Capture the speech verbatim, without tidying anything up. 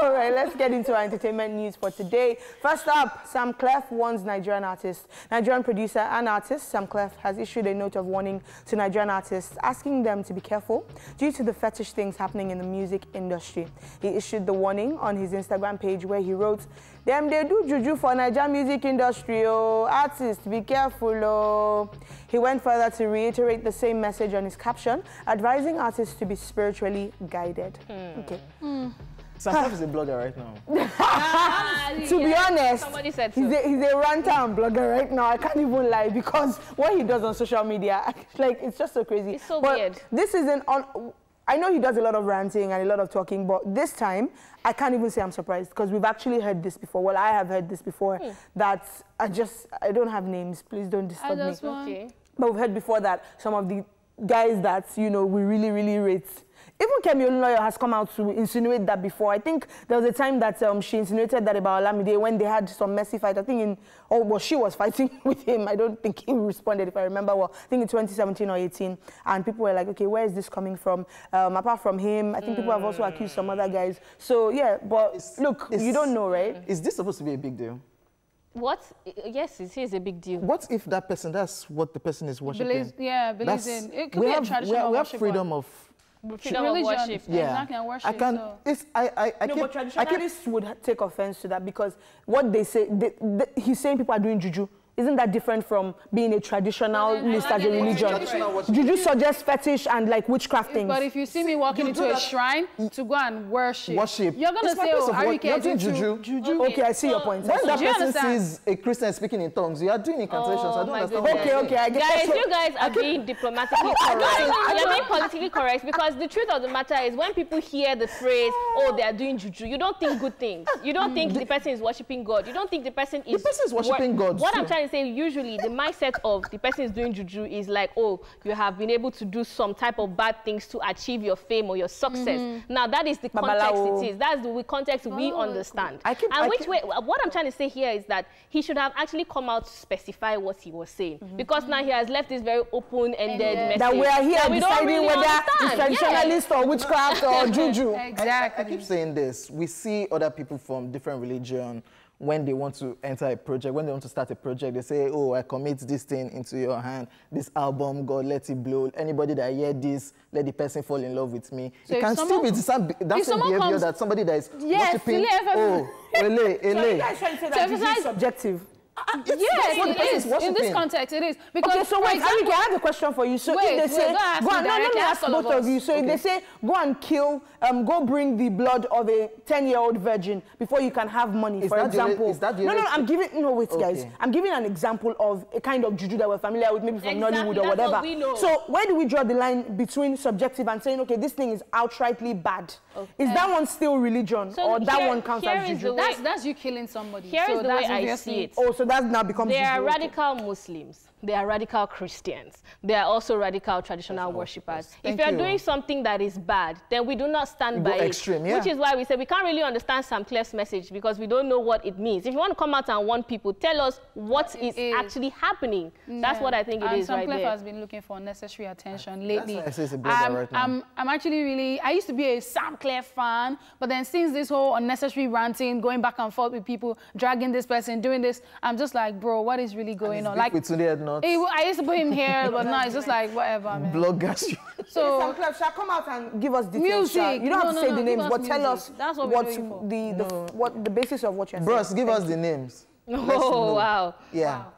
All right, let's get into our entertainment news for today. First up, Samklef warns Nigerian artists. Nigerian producer and artist Samklef has issued a note of warning to Nigerian artists, asking them to be careful due to the fetish things happening in the music industry. He issued the warning on his Instagram page where he wrote, "Them they do juju for Nigerian music industry, oh, artists, be careful, oh." He went further to reiterate the same message on his caption, advising artists to be spiritually guided. Mm. Okay. Mm. Samklef is a blogger right now. Nah, to be yeah, honest, somebody said so. he's, a, he's a ranter and blogger right now. I can't even lie, because what he does on social media, like, it's just so crazy. It's so but weird. This is an on. I know he does a lot of ranting and a lot of talking, but this time, I can't even say I'm surprised, because we've actually heard this before. Well, I have heard this before. Hmm. That I just, I don't have names. Please don't disturb I just me. Want... Okay. But we've heard before that some of the guys that, you know, we really, really rate. Even Kemi Olunoye has come out to insinuate that before. I think there was a time that um, she insinuated that about Olamide when they had some messy fight. I think in, oh, well, she was fighting with him. I don't think he responded, if I remember well. I think in twenty seventeen or eighteen. And people were like, okay, where is this coming from? Um, apart from him, I think mm. people have also accused some other guys. So, yeah, but it's, look, it's, you don't know, right? Is this supposed to be a big deal? What? Yes, it is a big deal. What if that person, that's what the person is worshipping? Believes, yeah, believes that's, in. It could be have, a traditional worship. We have freedom one. of... Freedom religion. Of worship. Yeah. Exactly, and worship. I can. So. It's, I, I, I no, keep, but traditionalists would take offense to that, because what they say, they, they, he's saying people are doing juju. Isn't that different from being a traditionalist as a religion? Traditional juju suggests fetish and like witchcraft things. But if you see me walking into a shrine to go and worship, worship. you're going to say, oh, are you doing juju? juju? Okay, okay, I see so, your point. When so that person sees a Christian speaking in tongues, you are doing incantations. Oh, I don't understand. Okay, okay, I guess. Guys, you guys are being diplomatically correct. You're being politically correct, because the truth of the matter is, when people hear the phrase, oh, they are doing juju, you don't think good things. You don't think the person is worshiping God. You don't think the person is... The person is worshiping God. What I'm trying say usually the mindset of the person is doing juju is like, oh, you have been able to do some type of bad things to achieve your fame or your success. Mm-hmm. Now that is the context Babalao. it is. That's the context oh, we understand. I keep, and I which keep... way? What I'm trying to say here is that he should have actually come out to specify what he was saying, mm-hmm. because now he has left this very open-ended yeah. message that we are here we deciding really whether it's traditionalist yeah. or witchcraft or juju. Exactly. I, I keep saying this. We see other people from different religion. When they want to enter a project, when they want to start a project, they say, oh, I commit this thing into your hand, this album, God, let it blow. Anybody that hear this, let the person fall in love with me. So it can someone, still be the same, that same behavior comes, that somebody that is yes, worshiping, oh, ele, ele. So you guys trying to say that so it's subjective? Uh, yes, it is. is in this context, it is. Because, okay, so wait, example, I have a question for you. So wait, if they say, go and, no, let me ask both of you. So okay. if they say, go and kill, um, go bring the blood of a ten-year-old virgin before you can have money, is for example. The, is that the no, no, no, I'm giving, no, wait, okay. guys. I'm giving an example of a kind of juju that we're familiar with, maybe from exactly, Nollywood or whatever. So where do we draw the line between subjective and saying, okay, this thing is outrightly bad? Okay. Is that one still religion, so or that here, one counts as juju? That's, that's you killing somebody. Here is the way I see it. So that's now becomes they are radical Muslims. They are radical Christians. They are also radical traditional oh, worshippers. If you're you. doing something that is bad, then we do not stand by extreme, it. Yeah. Which is why we say we can't really understand Samklef's message, because we don't know what it means. If you want to come out and warn people, tell us what is, is actually happening. Yeah. That's what I think it and is right there. Samklef has been looking for necessary attention lately. That's a I'm, right now. I'm, I'm actually really... I used to be a Samklef fan, but then since this whole unnecessary ranting, going back and forth with people, dragging this person, doing this, I'm just like, bro, what is really going on? Like, It, I used to put him here, but now it's just like, whatever, man. Bloggers. So, Samklef, shall come out and give us details. Music. You don't no, have to no, say no, the names, but music. tell us That's what, what, the, the, no. what the basis of what you're Bros, saying. Bros, give Thank us you. the names. Oh, wow. Yeah. Wow.